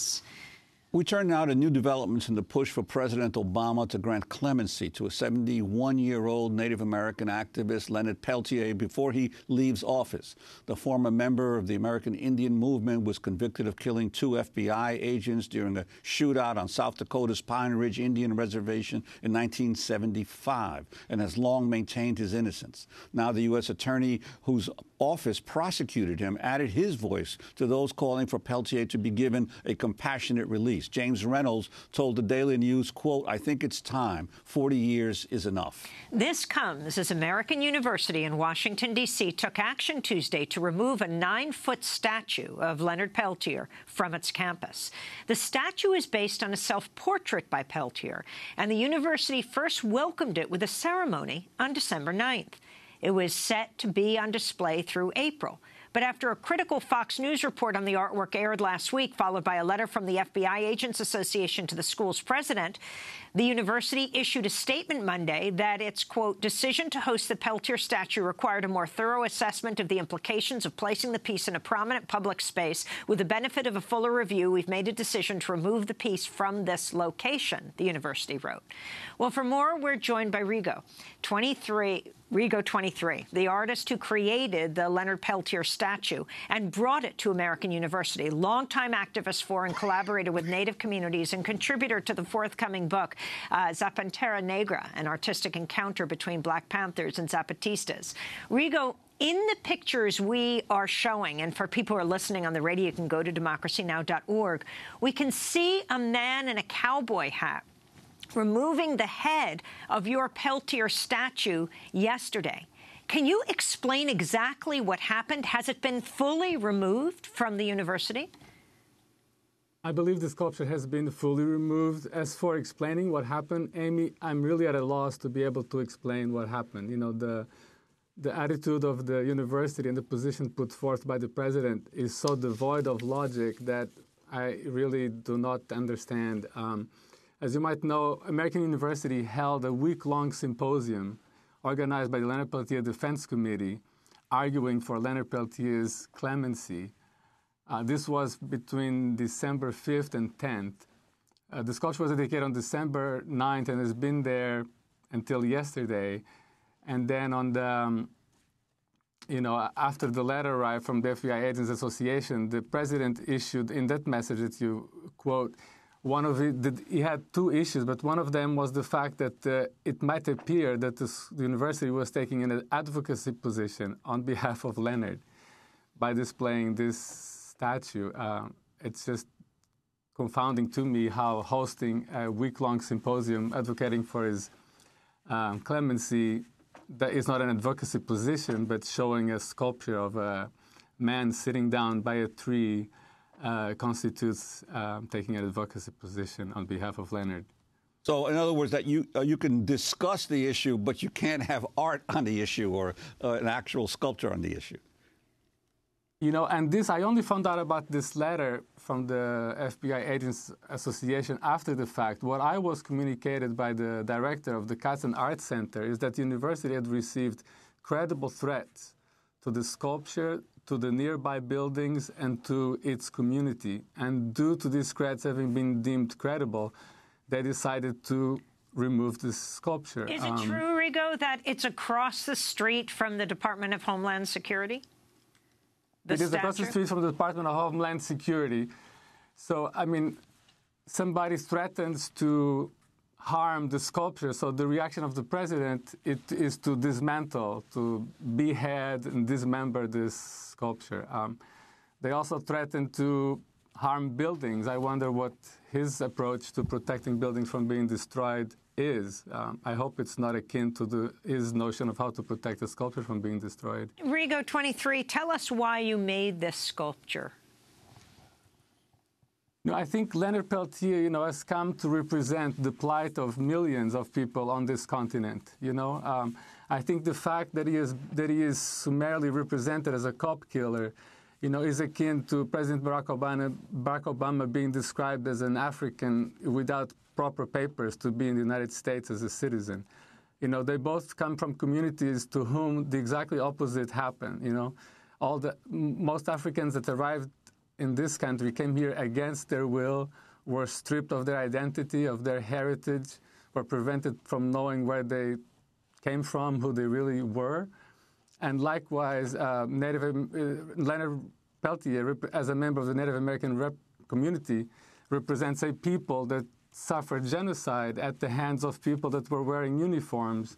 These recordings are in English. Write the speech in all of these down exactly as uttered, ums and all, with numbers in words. us. We turn now to new developments in the push for President Obama to grant clemency to a seventy-one-year-old Native American activist, Leonard Peltier, before he leaves office. The former member of the American Indian Movement was convicted of killing two F B I agents during a shootout on South Dakota's Pine Ridge Indian Reservation in nineteen seventy-five and has long maintained his innocence. Now the U S attorney whose office prosecuted him added his voice to those calling for Peltier to be given a compassionate release. James Reynolds told the Daily News, quote, "I think it's time. forty years is enough." This comes as American University in Washington, D C took action Tuesday to remove a nine-foot statue of Leonard Peltier from its campus. The statue is based on a self-portrait by Peltier, and the university first welcomed it with a ceremony on December ninth. It was set to be on display through April. But after a critical Fox News report on the artwork aired last week, followed by a letter from the F B I Agents Association to the school's president, the university issued a statement Monday that its, quote, decision to host the Peltier statue required a more thorough assessment of the implications of placing the piece in a prominent public space. With the benefit of a fuller review, we've made a decision to remove the piece from this location, the university wrote. Well, for more, we're joined by Rigo twenty-three— Rigo twenty-three, the artist who created the Leonard Peltier statue and brought it to American University, longtime activist for and collaborator with Native communities and contributor to the forthcoming book, uh, Zapantera Negra, an artistic encounter between Black Panthers and Zapatistas. Rigo, in the pictures we are showing, and for people who are listening on the radio, you can go to democracy now dot org, we can see a man in a cowboy hat removing the head of your Peltier statue yesterday. Can you explain exactly what happened? Has it been fully removed from the university? I believe the sculpture has been fully removed. As for explaining what happened, Amy, I'm really at a loss to be able to explain what happened. You know, the, the attitude of the university and the position put forth by the president is so devoid of logic that I really do not understand. Um, As you might know, American University held a week-long symposium organized by the Leonard Peltier Defense Committee arguing for Leonard Peltier's clemency. Uh, this was between December fifth and tenth. Uh, the sculpture was dedicated on December ninth and has been there until yesterday. And then on the, um, you know, after the letter arrived from the F B I Agents Association, the president issued in that message that you quote, One of it, did, he had two issues, but one of them was the fact that uh, it might appear that this, the university was taking an advocacy position on behalf of Leonard by displaying this statue. Uh, it's just confounding to me how hosting a week-long symposium advocating for his um, clemency, that is not an advocacy position, but showing a sculpture of a man sitting down by a tree Uh, constitutes um, taking an advocacy position on behalf of Leonard. So, in other words, that you uh, you can discuss the issue, but you can't have art on the issue or uh, an actual sculpture on the issue. You know, and this, I only found out about this letter from the F B I Agents Association after the fact. What I was communicated by the director of the Katzen Art Center is that the university had received credible threats to the sculpture, to the nearby buildings, and to its community. And due to these threats having been deemed credible, they decided to remove this sculpture. Is um, it true, Rigo, that it's across the street from the Department of Homeland Security? The it is across the street from the Department of Homeland Security. So, I mean, somebody threatens to harm the sculpture, so the reaction of the president it is to dismantle, to behead and dismember this sculpture. Um, they also threaten to harm buildings. I wonder what his approach to protecting buildings from being destroyed is. Um, I hope it's not akin to the, his notion of how to protect a sculpture from being destroyed. Rigo twenty-three, tell us why you made this sculpture. No, I think Leonard Peltier, you know, has come to represent the plight of millions of people on this continent. You know, um, I think the fact that he is that he is summarily represented as a cop killer, you know, is akin to President Barack Obama, Barack Obama being described as an African without proper papers to be in the United States as a citizen. You know, they both come from communities to whom the exactly opposite happened. You know, all the most Africans that arrived in this country came here against their will, were stripped of their identity, of their heritage, were prevented from knowing where they came from, who they really were. And likewise, uh, Native, uh, Leonard Peltier, as a member of the Native American rep community, represents a people that suffered genocide at the hands of people that were wearing uniforms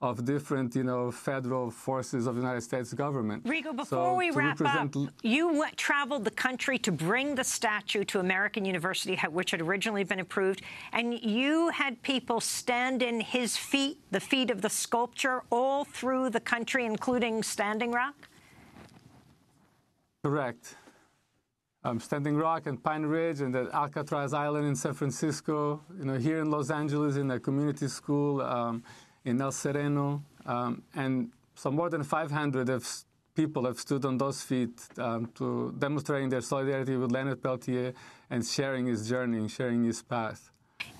of different, you know, federal forces of the United States government. Rigo, before so we wrap up, you went, traveled the country to bring the statue to American University, which had originally been approved, and you had people stand in his feet, the feet of the sculpture, all through the country, including Standing Rock? Correct. Um, Standing Rock and Pine Ridge and the Alcatraz Island in San Francisco, you know, here in Los Angeles in a community school um, in El Sereno, um, and some more than five hundred of people have stood on those feet um, to demonstrating their solidarity with Leonard Peltier and sharing his journey and sharing his path.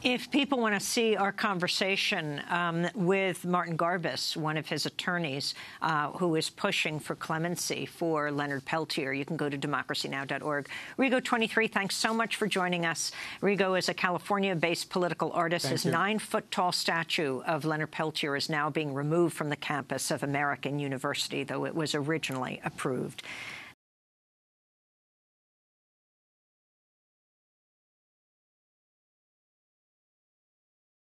If people want to see our conversation um, with Martin Garbus, one of his attorneys, uh, who is pushing for clemency for Leonard Peltier, you can go to democracy now dot org. Rigo twenty-three, thanks so much for joining us. Rigo is a California-based political artist. Thank His nine-foot-tall statue of Leonard Peltier is now being removed from the campus of American University, though it was originally approved.